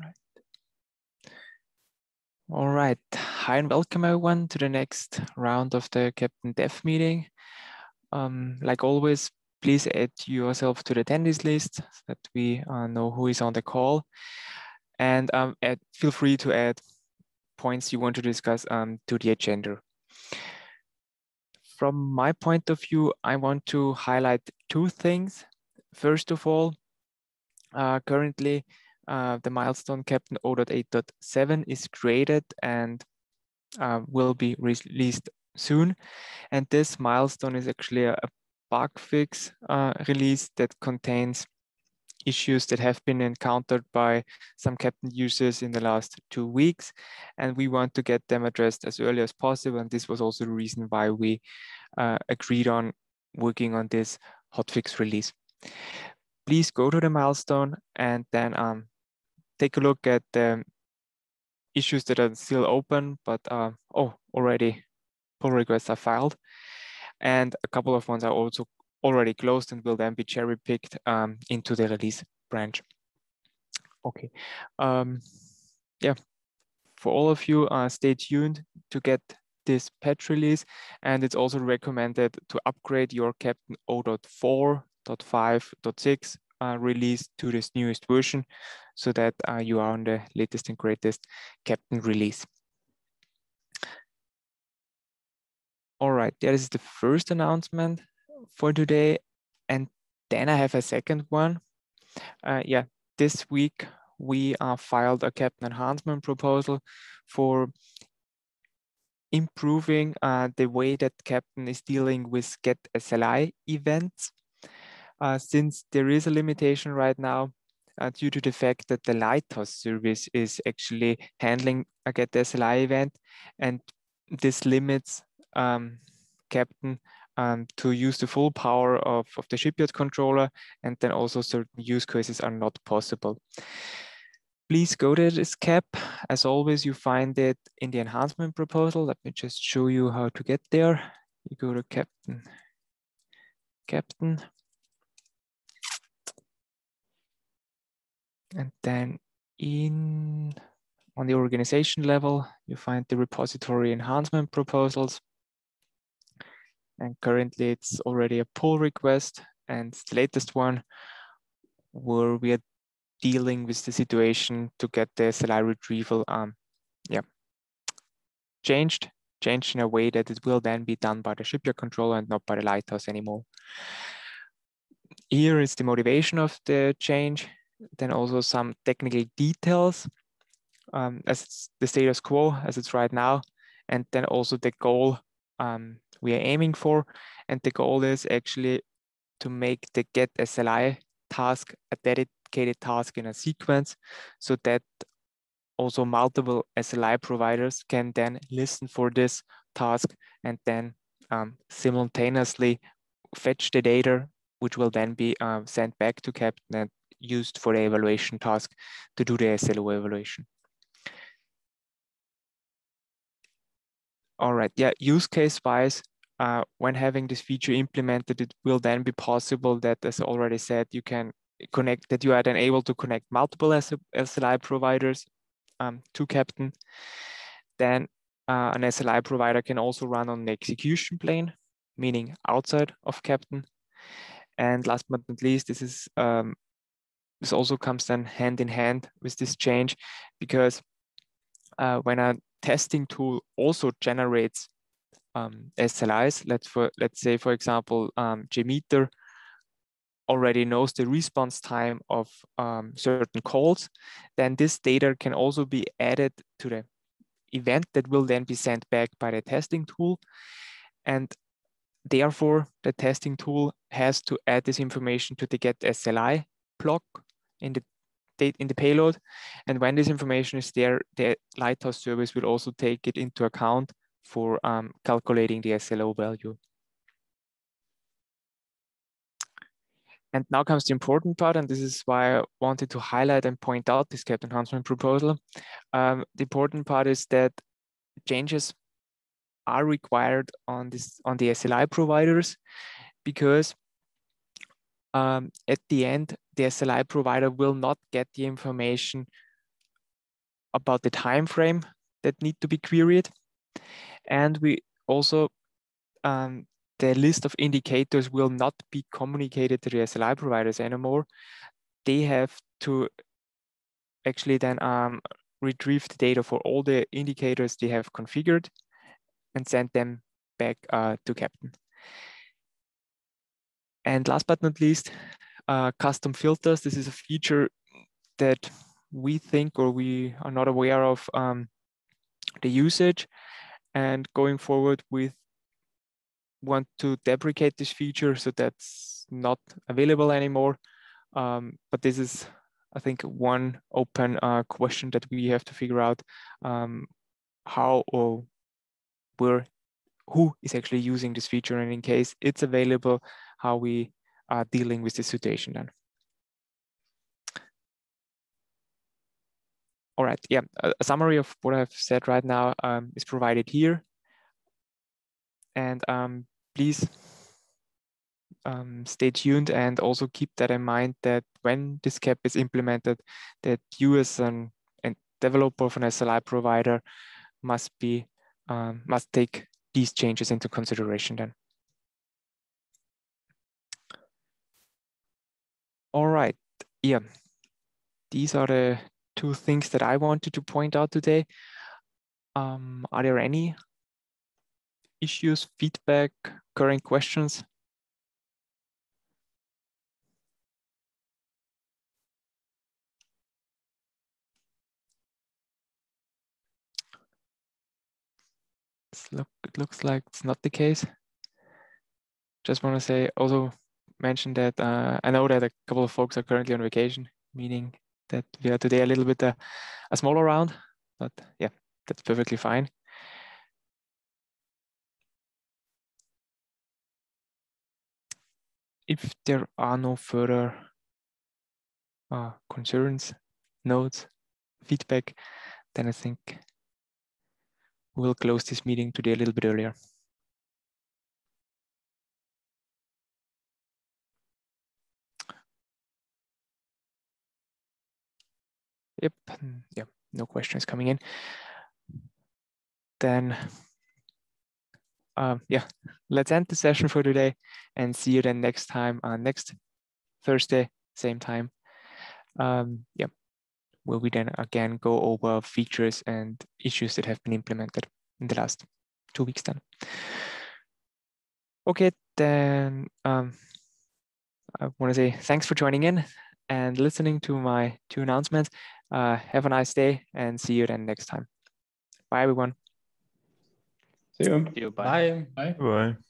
right. All right, hi and welcome everyone to the next round of the Keptn Dev meeting. Like always, please add yourself to the attendees list so that we know who is on the call. And feel free to add points you want to discuss to the agenda. From my point of view, I want to highlight two things. First of all, currently the milestone Keptn 0.8.7 is created and will be released soon. And this milestone is actually a bug fix release that contains issues that have been encountered by some Keptn users in the last 2 weeks, and we want to get them addressed as early as possible. And this was also the reason why we agreed on working on this hotfix release. Please go to the milestone and then take a look at the issues that are still open, but already pull requests are filed. And a couple of ones are also already closed and will then be cherry picked into the release branch. Okay, yeah, for all of you, stay tuned to get this patch release. And it's also recommended to upgrade your Keptn 0.4.5.6 release to this newest version so that you are on the latest and greatest Keptn release. All right, that is the first announcement for today. And then I have a second one. Yeah, this week we filed a Keptn enhancement proposal for improving the way that Keptn is dealing with Get SLI events. Since there is a limitation right now due to the fact that the Lighthouse service is actually handling a Get SLI event, and this limits Keptn to use the full power of the shipyard controller, and then also certain use cases are not possible. Please go to this CAP. As always, you find it in the enhancement proposal. Let me just show you how to get there. You go to Keptn. Keptn. And then on the organization level, you find the repository enhancement proposals. And currently it's already a pull request, and the latest one where we are dealing with the situation to get the SLI retrieval changed in a way that it will then be done by the shipyard controller and not by the Lighthouse anymore. Here is the motivation of the change, then also some technical details as it's the status quo as it's right now, and then also the goal we are aiming for. And the goal is actually to make the Get SLI task a dedicated task in a sequence so that also multiple SLI providers can then listen for this task and then simultaneously fetch the data, which will then be sent back to Keptn and used for the evaluation task to do the SLO evaluation. All right, yeah, use case wise, when having this feature implemented, it will then be possible that, as already said, you can connect, that you are then able to connect multiple SLI providers to Keptn. Then an SLI provider can also run on the execution plane, meaning outside of Keptn. And last but not least, this is this also comes then hand in hand with this change, because when a testing tool also generates SLIs. Let's say, for example, JMeter already knows the response time of certain calls. Then this data can also be added to the event that will then be sent back by the testing tool. And therefore, the testing tool has to add this information to the Get SLI block in the payload. And when this information is there, the Lighthouse service will also take it into account for calculating the SLO value. And now comes the important part, and this is why I wanted to highlight and point out this Keptn enhancement proposal. The important part is that changes are required on the SLI providers, because at the end, the SLI provider will not get the information about the time frame that need to be queried. And we also, the list of indicators will not be communicated to the SLI providers anymore. They have to actually then retrieve the data for all the indicators they have configured and send them back to Keptn. And last but not least, custom filters. This is a feature that we think, or we are not aware of the usage, and going forward we want to deprecate this feature, so that's not available anymore. But this is, I think, one open question that we have to figure out, how or where, who is actually using this feature, and in case it's available, how we are dealing with this situation then. All right, yeah, a summary of what I've said right now is provided here. And please stay tuned, and also keep that in mind that when this CAP is implemented, that you as a developer of an SLI provider must take these changes into consideration then. All right, yeah, these are the two things that I wanted to point out today. Are there any issues, feedback, current questions? It looks like it's not the case. Just want to say, also mention that I know that a couple of folks are currently on vacation, meaning that we are today a little bit a smaller round, but yeah, that's perfectly fine. If there are no further concerns, notes, feedback, then I think we'll close this meeting today a little bit earlier. Yep, yep, no questions coming in. Then, yeah, let's end the session for today, and see you then next time, next Thursday, same time. Yeah, where we then again go over features and issues that have been implemented in the last 2 weeks then. Okay, then I want to say thanks for joining in and listening to my two announcements. Have a nice day, and see you then next time. Bye, everyone. See you. Bye. Bye. Bye. Bye.